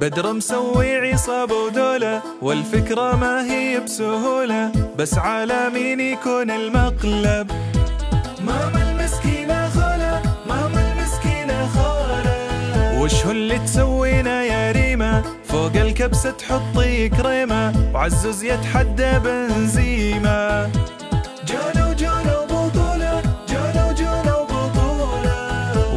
بدر مسوي عصابة ودولة والفكرة ما هي بسهولة، بس على مين يكون المقلب؟ ماما المسكينة خولة، ماما المسكينة خولة، وش هو اللي تسوينا يا ريمة؟ فوق الكبسة تحطي كريمة، وعزوز يتحدى بنزيمة.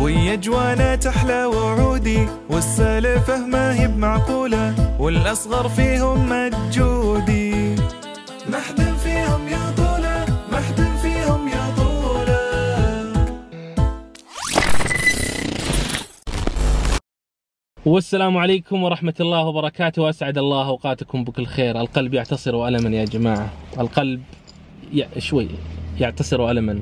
ويا جوانا تحلى وعودي، والسالفة ما هي بمعقولة، والأصغر فيهم مجودي. محدن فيهم يا طولة، محدن فيهم يا طولة. والسلام عليكم ورحمة الله وبركاته، أسعد الله أوقاتكم بكل خير. القلب يعتصر ألما يا جماعة، القلب شوي يعتصر ألما.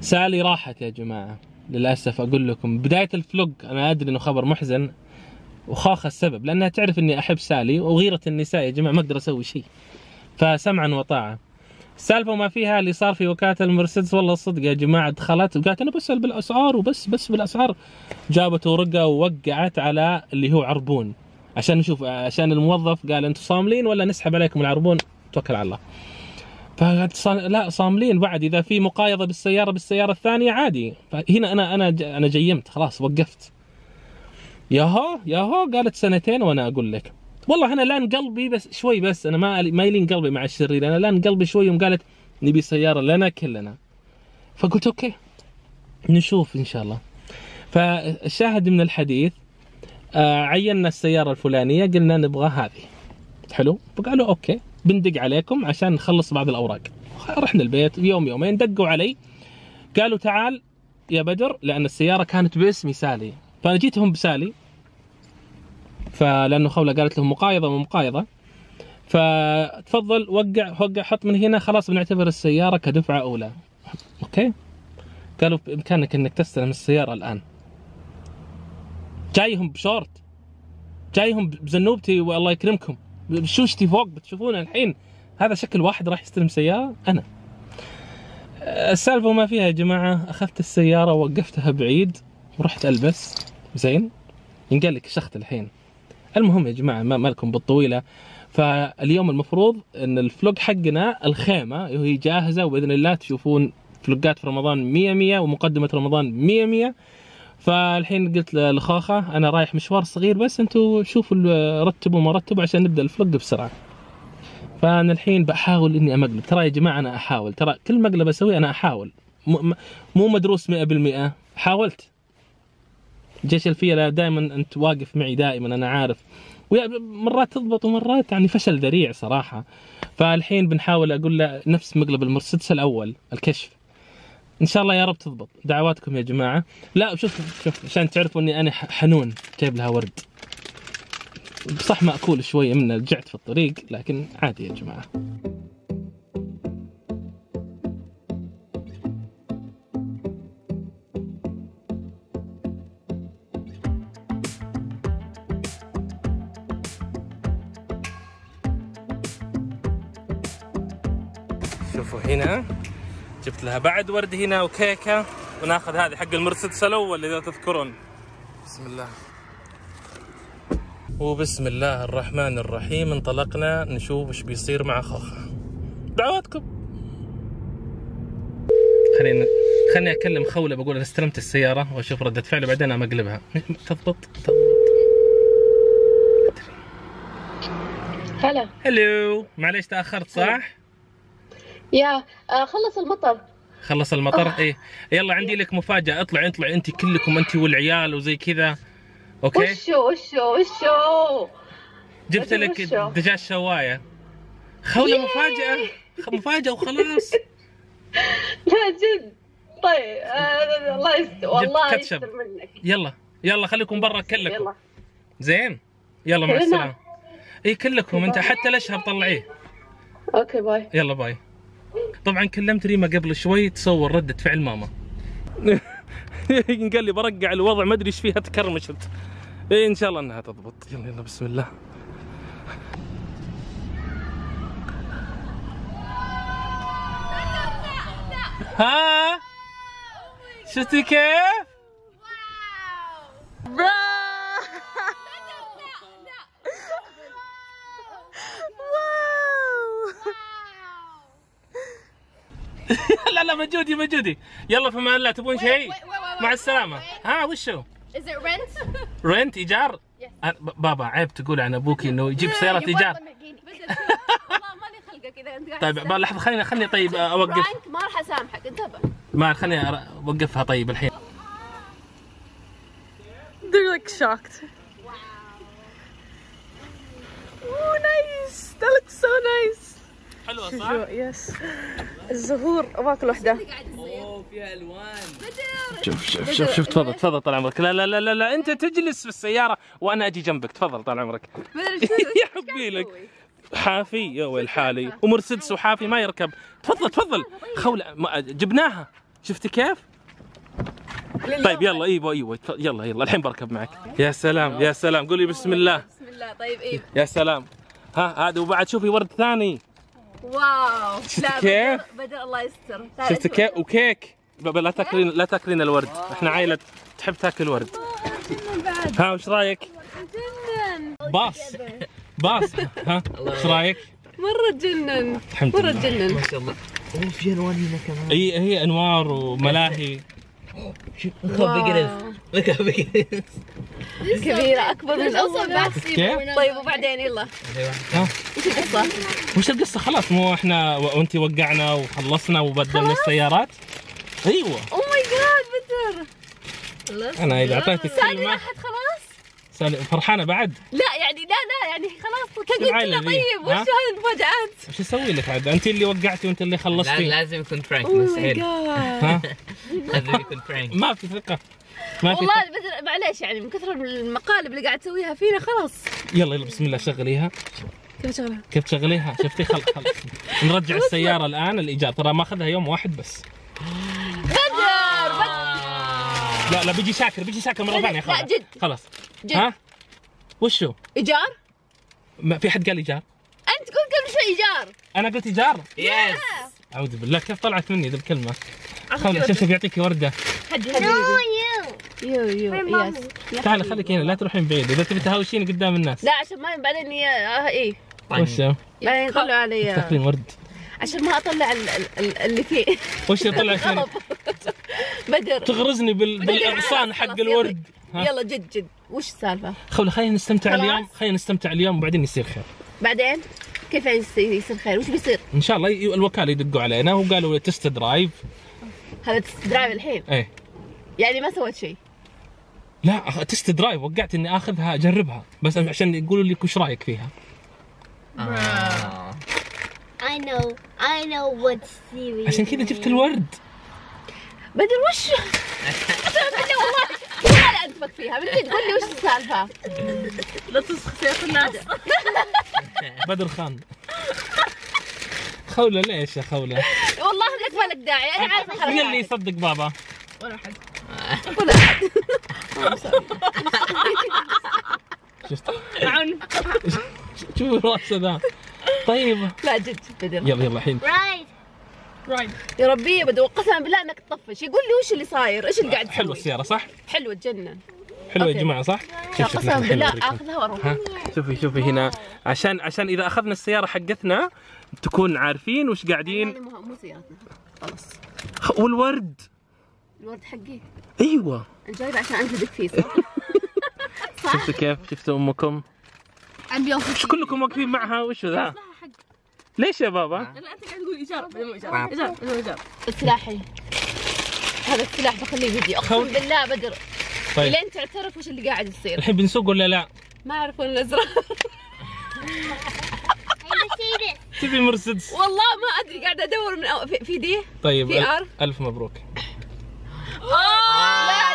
سالي راحت يا جماعة للأسف، أقول لكم بداية الفلوج. أنا أدري إنه خبر محزن وخاخة السبب، لأنها تعرف إني أحب سالي، وغيرة النساء يا جماعة ما أقدر أسوي شيء، فسمعا وطاعة. السالفة وما فيها اللي صار في وكالة المرسيدس، والله الصدق يا جماعة دخلت وقالت أنا بسأل بالأسعار وبس بالأسعار، جابت ورقة ووقعت على اللي هو عربون عشان نشوف، عشان الموظف قال أنتم صاملين ولا نسحب عليكم العربون، توكل على الله. فقالت لا صاملين، بعد اذا في مقايضه بالسياره الثانيه عادي. فهنا انا جيمت خلاص، وقفت. ياهو قالت سنتين وانا اقول لك. والله انا لان قلبي بس شوي، بس انا ما يلين قلبي مع الشرير، انا لان قلبي شوي. يوم قالت نبي سياره لنا كلنا، فقلت اوكي نشوف ان شاء الله. فالشاهد من الحديث، عينا السياره الفلانيه، قلنا نبغى هذه، حلو. فقالوا اوكي بندق عليكم عشان نخلص بعض الأوراق. رحنا البيت يوم يومين، دقوا علي قالوا تعال يا بدر، لأن السيارة كانت باسمي سالي، فأنا جيتهم بسالي، فلأنه خولة قالت لهم مقايضة ومقايضة، فتفضل وقع حط من هنا، خلاص بنعتبر السيارة كدفعة أولى. أوكي، قالوا بإمكانك أنك تستلم السيارة الآن. جايهم بشورت، جايهم بزنوبتي، والله يكرمكم شوشتي فوق، بتشوفونه الحين. هذا شكل واحد راح يستلم سيارة. أنا السالفة وما فيها يا جماعة، أخذت السيارة ووقفتها بعيد ورحت ألبس زين، ينقال لك شخت الحين. المهم يا جماعة ما لكم بالطويلة، فاليوم المفروض أن الفلوق حقنا الخيمة وهي جاهزة، وبإذن الله تشوفون فلوقات في رمضان 100 ومقدمة رمضان 100. فالحين قلت لخوخة انا رايح مشوار صغير، بس انتم شوفوا رتبوا ما رتبوا عشان نبدا الفلوق بسرعه. فانا الحين بحاول اني امقلب، ترى يا جماعه انا احاول، ترى كل مقلب اسويه انا احاول، مو مدروس 100%. حاولت جيش الفيله، دائما انت واقف معي، دائما انا عارف، مرات تضبط ومرات يعني فشل ذريع صراحه. فالحين بنحاول اقول له نفس مقلب المرسيدس الاول الكشف، ان شاء الله يا رب تضبط، دعواتكم يا جماعه. لا شوف عشان تعرفوا اني انا حنون، جايب لها ورد، صح ماكول شويه منه، رجعت في الطريق لكن عادي يا جماعه. شوفوا هنا جبت لها بعد ورد هنا وكيكه، وناخذ هذه حق المرسيدس الاول اذا تذكرون. بسم الله، وبسم الله الرحمن الرحيم، انطلقنا نشوف ايش بيصير مع خوخة. دعواتكم. خليني اكلم خولة، بقول انا استلمت السياره واشوف رده فعله، بعدين امقلبها. تضبط. هلا هلو، معليش تاخرت صح؟ يا خلص المطر. ايه يلا عندي لك مفاجأة، اطلعي انت كلكم، انت والعيال وزي كذا. اوكي وشو جبت لك دجاج شواية خولة، مفاجأة وخلاص. لا جد، طيب الله يستر، والله يستر منك. يلا خليكم برا كلكم، زين يلا مع السلامة. ايه كلكم انت حتى الاشهب طلعيه. اوكي باي، يلا باي. طبعا كلمت ريمة قبل شوي، تصور ردة فعل ماما. قال لي برقع الوضع، ما ادري ايش فيها، تكرمشت. ايه ان شاء الله انها تضبط. يلا بسم الله. ها شفتي كيف؟ واو. مجودي مجودي. يلا فما لا تبون شيء مع السلامة. ها وشو؟ Is it rent? Rent إيجار؟ بابا عيب تقول عن أبوك إنه يجيب سيارة إيجار. والله مالي خلقك إذا أنت. طيب لحظة خليني طيب أوقف. ما راح أسامحك انتبه. ما خليني أوقفها طيب الحين. They're like shocked. Wow. Oh nice. That looks so nice. حلوة صح؟ يس. الزهور أباك الوحدة. أوه فيها ألوان. شوف شوف شوف شوف تفضل تفضل طال عمرك. لا لا لا لا لا أنت تجلس في السيارة وأنا أجي جنبك. تفضل طال عمرك. يا حبي لك. حافي يا ويل حالي ومرسيدس وحافي ما يركب. تفضل تفضل. خولة جبناها. شفتي كيف؟ طيب يلا ايوه يلا يلا الحين بركب معك. يا سلام يا سلام قولي بسم الله. بسم الله طيب ايوه. يا سلام ها هذا وبعد شوفي ورد ثاني. واو شفتي كيف؟ بدأ الله يستر. شفتي كيف؟ وكيك. لا تاكلين لا تاكلين الورد، احنا عائلة تحب تاكل ورد. ها وش رايك؟ جنن باص باص. ها وش رايك؟ مرة تجنن مرة تجنن ما شاء الله. اوه في الوان هنا كمان. هي انوار وملاهي. شوف كبيرة أكبر من الأول. طيب وبعدين يلا وش القصة؟ وش القصة خلاص مو احنا وأنتي وقعنا وخلصنا وبدلنا السيارات؟ أيوه. أوه ماي جاد بدر أنا إذا أعطيتك سالي راحت خلاص؟ سالي فرحانة بعد؟ لا يعني لا يعني خلاص كنت طيب وش هذه المفاجآت؟ وش أسوي لك عاد؟ أنت اللي وقعتي وأنت اللي خلصتي. لازم يكون فرانك مستحيل. ها؟ ما في ثقة ما في. والله معليش يعني من كثر المقالب اللي قاعد تسويها فينا خلاص. يلا يلا بسم الله شغليها. كيف شغلها؟ كيف تشغليها؟ شفتي خلاص نرجع السيارة الآن الإيجار ترى ماخذها يوم واحد بس. بدر بدر لا لا بيجي شاكر بيجي شاكر مرة ثانية خلاص. لا جد خلاص جد. ها؟ وشو؟ إيجار؟ ما في حد قال إيجار؟ أنت قلت قبل شوي إيجار. أنا قلت إيجار؟ يس أعوذ بالله كيف طلعت مني ذي الكلمة؟ خلي شوف بيعطيكي وردة. يو يو يس تعالي خليك هنا لا تروحين بعيد اذا تبي تهاوشين قدام الناس. لا عشان ما بعدين ايه وش بعدين يطلعوا علي تاكلين ورد عشان ما اطلع اللي فيه. وش يطلع فيه؟ بدر تغرزني بالاغصان حق الورد. يلا جد جد وش السالفة؟ خلينا نستمتع اليوم خلينا نستمتع اليوم وبعدين يصير خير. بعدين؟ كيف يصير خير؟ وش بيصير؟ ان شاء الله الوكالة يدقوا علينا وقالوا تست درايف. هذا تست درايف الحين؟ ايه يعني ما سويت شيء؟ لا تست درايف وقعت اني اخذها اجربها بس عشان يقولوا لي وش رايك فيها. I know what series. عشان كذا جبت الورد. بدل وش؟ والله ولا انتبك فيها من جد قول لي وش السالفه؟ لا تسخف يا خناس. بدر خان. خولة ليش يا خولة؟ والله لك ما لك داعي انا عارفه. مين اللي يصدق بابا؟ ولا احد. ولا احد. شفت؟ شوف راسه ذا. طيب لا جد بدر يلا يلا الحين رايد يا ربي بدر قسما بالله انك تطفش. يقول لي وش اللي صاير؟ ايش اللي قاعد تسوي؟ حلوه السياره صح؟ حلوه تجنن. حلوه يا جماعه صح؟ قسما بالله اخذها واروح. شوفي شوفي هنا عشان اذا اخذنا السياره حقتنا تكون عارفين وش قاعدين. يعني مو سيارتنا خلاص. والورد الورد حقي. ايوه جايبه عشان انجدك فيه صح؟ شفتوا كيف؟ شفتوا امكم؟ وش كلكم واقفين معها وش ذا؟ ليش يا بابا؟ لا انت قاعد تقول ايجار بدل ايجار. سلاحي هذا السلاح بخليه يجي اقسم بالله بدر. طيب لين تعترف وش اللي قاعد يصير؟ الحين بنسوق ولا لا؟ ما اعرف وين الازرار. تبي مرسيدس؟ والله ما ادري قاعد ادور من في دي. طيب في ار. الف مبروك. لا والله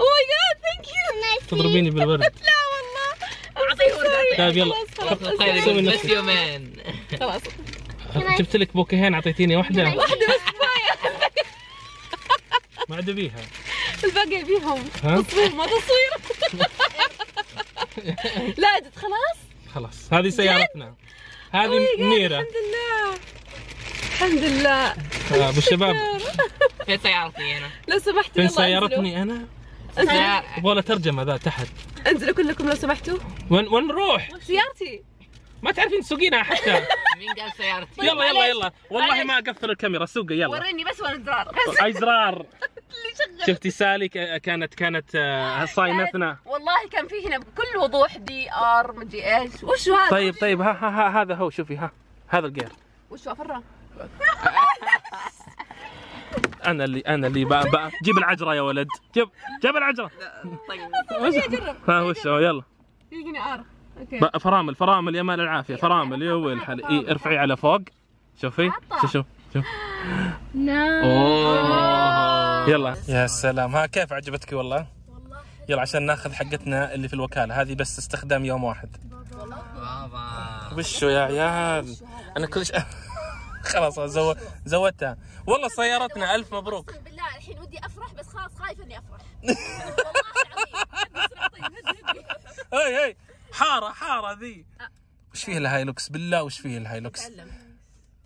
اوه ماي جاد ثانك يو. تضربيني بالورد. لا والله اعطيه ورده. طيب يلا سوي نفسك يومين خلاص. جبت لك بوكيهين اعطيتيني واحده بس كفايه. ما عاد بيها الباقي بيهم تصوير ما تصوير. لا جد خلاص خلاص هذه سيارتنا هذه منيرة. الحمد لله الحمد لله. ابو الشباب فين سيارتي انا؟ لو سمحتوا فين سيارتني انا؟ يبغى له ترجمه ذا تحت. انزلوا كلكم لو سمحتوا. وين نروح؟ سيارتي ما تعرفين تسوقينها حتى. 40 دقيقة سيارتي. يلا يلا يلا والله ما اقفل الكاميرا سوقي يلا. وريني بس ولا زرار. اي زرار؟ شفتي سالي كانت صايمتنا والله، كان في هنا بكل وضوح دي ار مدري ايش، وش هذا؟ طيب ها هذا هو، شوفي هذا الجير. وش افره؟ انا اللي بقى. جيب العجره يا ولد، جيب العجره. طيب ها وش هو؟ يلا يجيني ار. اوكي فرامل يا مال العافيه، فرامل يا ويل حالي. اي ارفعي على فوق، شوفي شوف اوه يلا يا سلام. ها كيف عجبتك؟ والله يلا عشان ناخذ حقتنا اللي في الوكاله هذه، بس استخدام يوم واحد. بابا وشو يا عيال، انا كلش خلاص زودتها والله سيارتنا. الف مبروك بالله، الحين ودي افرح بس خلاص خايفه اني افرح والله العظيم. هي حاره ذي. وش فيه الهايلوكس بالله، وش فيه الهايلوكس؟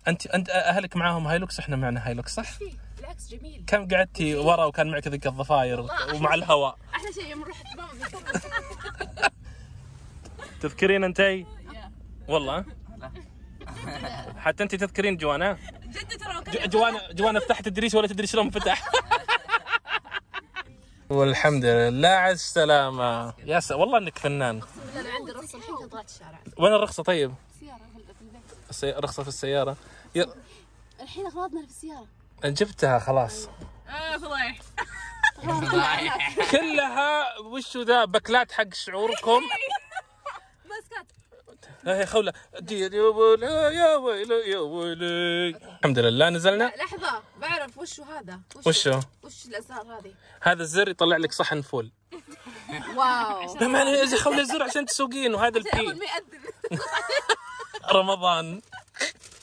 انت اهلك معاهم هايلوكس، احنا معنا هايلوكس صح؟ بالعكس جميل. كم قعدتي ورا وكان معك ذيك الضفاير ومع الهواء؟ احلى شيء يوم رحت بابا تذكرين انتي؟ والله حتى انت تذكرين جوانا؟ جوانا فتحت الدريش ولا تدري شلون فتح. والحمد لله على السلامة. يا والله انك فنان. اقسم بالله انا عندي رخصة الحين طلعت الشارع. وين الرخصة طيب؟ السيارة في البيت. رخصة في السيارة؟ الحين اغراضنا في السيارة. جبتها خلاص. فضايح. كلها وشو ذا بكلات حق شعوركم. ماسكات. هي خولة يا ويلي يا ويلي. الحمد لله نزلنا. لحظة بعرف وشو هذا. وش الازرار هذه؟ هذا الزر يطلع لك صحن فول. واو. لا ما انا خولة الزر عشان تسوقين، وهذا البي. رمضان.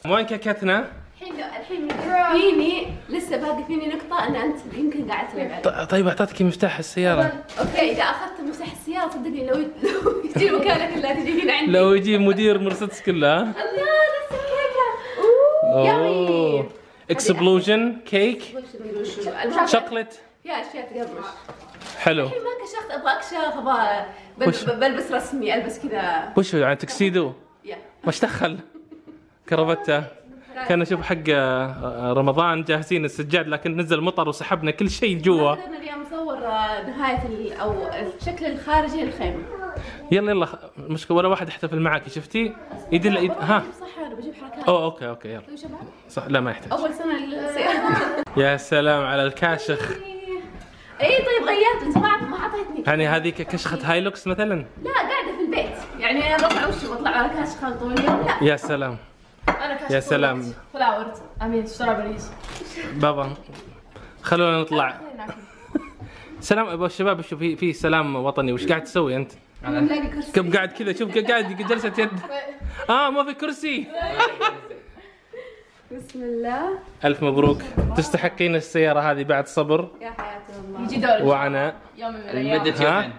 وين كيكتنا؟ الحين فيني لسه باقي فيني نقطة ان انت يمكن قاعد تلعب. طيب اعطيتك مفتاح السيارة. اوكي اذا اخذت مفتاح السيارة صدقني لو يجي الوكالة كلها تجي هنا عندي. لو يجي مدير مرسيدس كلها. الله لسه كيكة. اوه اكسبلوجن كيك شوكلت يا اشياء تقرمش. حلو. الحين ما كشخت، ابغى اكشخ، ابغى بلبس رسمي، البس كذا. وش هو يعني تكسيدو؟ وش دخل؟ كرافته. كان اشوف حق رمضان جاهزين السجاد، لكن نزل مطر وسحبنا كل شيء جوا. انا اليوم نصور نهايه او الشكل الخارجي للخيمه. يلا مشكله ولا واحد يحتفل معك، شفتي؟ يدل ها صح انا بجيب حركات. اوكي يلا صح. لا ما يحتاج، اول سنه للسيارة. يا سلام على الكاشخ. اي طيب غيرت انت ما اعطيتني يعني هذيك كشخه هايلوكس مثلا. لا قاعده في البيت يعني انا بطلع وشي بطلع على كاشخه طول اليوم. لا يا سلام يا سلام. فلاورد امين ستروبريز. بابا خلونا نطلع. سلام ابو الشباب. شوف في سلام وطني. وش قاعد تسوي انت؟ كم قاعد كذا؟ شوف قاعد جلسه يد. ما في كرسي. بسم الله الف مبروك، تستحقين السياره هذه بعد صبر يا حياتي والله. يجي دورك وعناء يوم من الايام. مدة يومين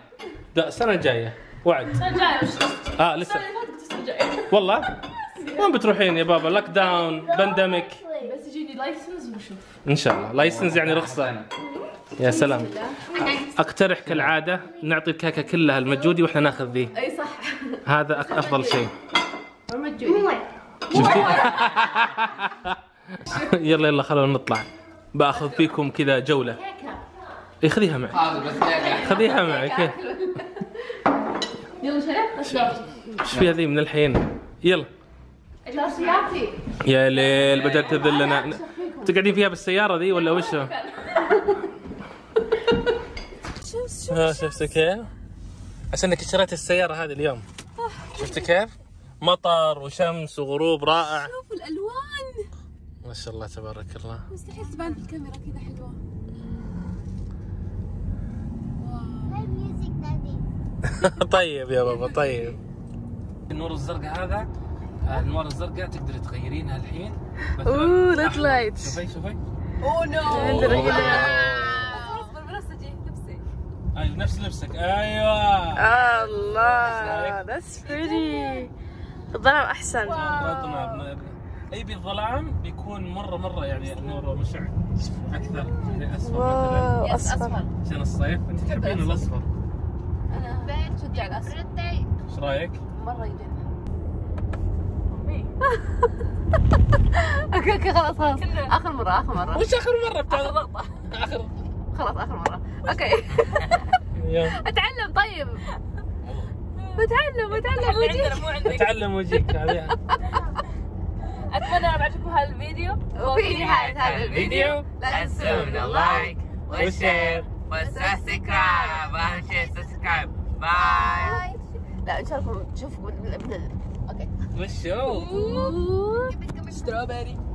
السنه الجايه وعد. السنه الجايه وش؟ لسه السنه الجايه والله. وين بتروحين يا بابا؟ لوك داون بانديميك. بس يجيني لايسنس ونشوف ان شاء الله. لايسنس يعني رخصه. يا سلام. اقترح كالعاده نعطي الكيكه كلها لمجودي واحنا ناخذ ذي. اي صح هذا افضل شيء. مجودي شفتي؟ يلا خلونا نطلع، باخذ فيكم كذا جوله. اي خذيها معك، خذيها معك. يلا شباب ايش في هذه من الحين؟ يلا يا ليل بدأت تذلنا. تقعدين فيها بالسيارة ذي ولا وش؟ شفت كيف؟ عشان انك اشتريت السيارة هذه اليوم. شفت كيف؟ مطر وشمس وغروب رائع. شوف الألوان ما شاء الله تبارك الله. مستحيل تبان في الكاميرا كذا حلوة. طيب يا بابا طيب. النور الزرقاء هذا، النور الزرقاء تقدري تغيرينها الحين. اوه ريد لايت. شوفي اوه نو بنفسجي لبسي. ايوه نفس لبسك. ايوه الله ذاتس بريتي. الظلام احسن. اي بالظلام بيكون مره يعني النور مشع اكثر. اصفر مثلا. اصفر عشان الصيف. انت تحبين الاصفر؟ انا بيت ودي على الاصفر. ايش رايك؟ مره يجنن. اي اوكي اوكي خلاص خلاص اخر مرة اخر مرة وش اخر مرة بتاع الضغطة اخر خلاص اخر مرة اوكي اتعلم طيب بتعلم بتعلم وجهك مو عندك اتعلم وجهك عليها اتمنى عجبكم هذا الفيديو وفي نهاية هذا الفيديو لا تنسوا من اللايك والشير والسبسكرايب اهم شيء سبسكرايب باي لا ان شاء الله تشوفوا اوكي وشو اشترى بالي